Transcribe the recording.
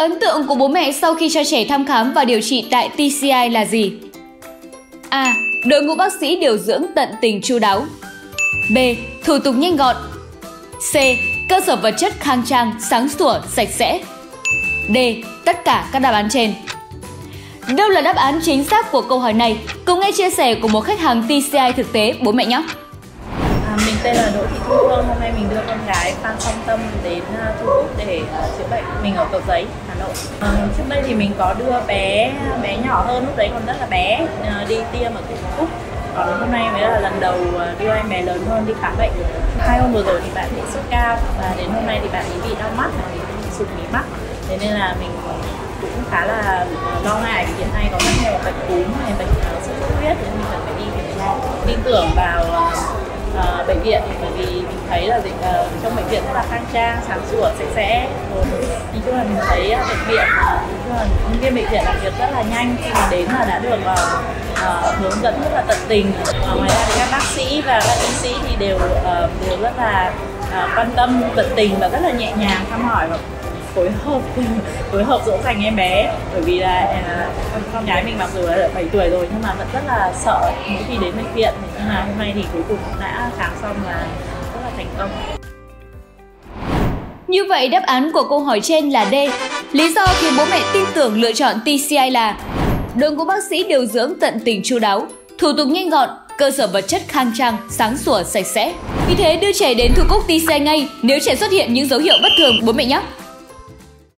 Ấn tượng của bố mẹ sau khi cho trẻ thăm khám và điều trị tại TCI là gì? A. Đội ngũ bác sĩ điều dưỡng tận tình chu đáo. B. Thủ tục nhanh gọn. C. Cơ sở vật chất khang trang, sáng sủa, sạch sẽ. D. Tất cả các đáp án trên. Đâu là đáp án chính xác của câu hỏi này? Cùng nghe chia sẻ của một khách hàng TCI thực tế bố mẹ nhé. Mình tên là Đỗ Thị Thu Hương, hôm nay mình đưa con gái Phan Song Tâm đến Thu Cúc để chữa bệnh. Mình ở Cầu Giấy, Hà Nội. Trước đây thì mình có đưa bé nhỏ hơn, lúc đấy còn rất là bé, đi tiêm ở Thu Cúc. Còn hôm nay mới là lần đầu đưa em bé lớn hơn đi khám bệnh. 2 hôm vừa rồi thì bạn bị sốt cao và đến hôm nay thì bạn bị đau mắt, sụt mí mắt. Thế nên là mình cũng khá là lo ngại vì hiện nay có rất nhiều bệnh cúm, bệnh sốt xuất huyết, nên mình cần phải đi tin tưởng vào bệnh viện, bởi vì mình thấy là trong bệnh viện rất là khang trang, sáng sủa, sạch sẽ. Nói chung là mình thấy bệnh viện, nhân viên bệnh viện làm việc rất là nhanh, khi mà đến là đã được hướng dẫn rất là tận tình. Ngoài ra thì các bác sĩ và các y sĩ thì đều rất là quan tâm, tận tình và rất là nhẹ nhàng thăm hỏi và phối hợp dỗ dành em bé, bởi vì là con gái mình mặc dù là 7 tuổi rồi nhưng mà vẫn rất là sợ mỗi khi đến bệnh viện, nhưng mà hôm nay thì cuối cùng đã khám xong là rất là thành công. Như vậy đáp án của câu hỏi trên là D. Lý do khiến bố mẹ tin tưởng lựa chọn TCI là đội ngũ bác sĩ điều dưỡng tận tình chu đáo, thủ tục nhanh gọn, cơ sở vật chất khang trang, sáng sủa, sạch sẽ. Vì thế đưa trẻ đến Thu Cúc TCI ngay nếu trẻ xuất hiện những dấu hiệu bất thường bố mẹ nhé.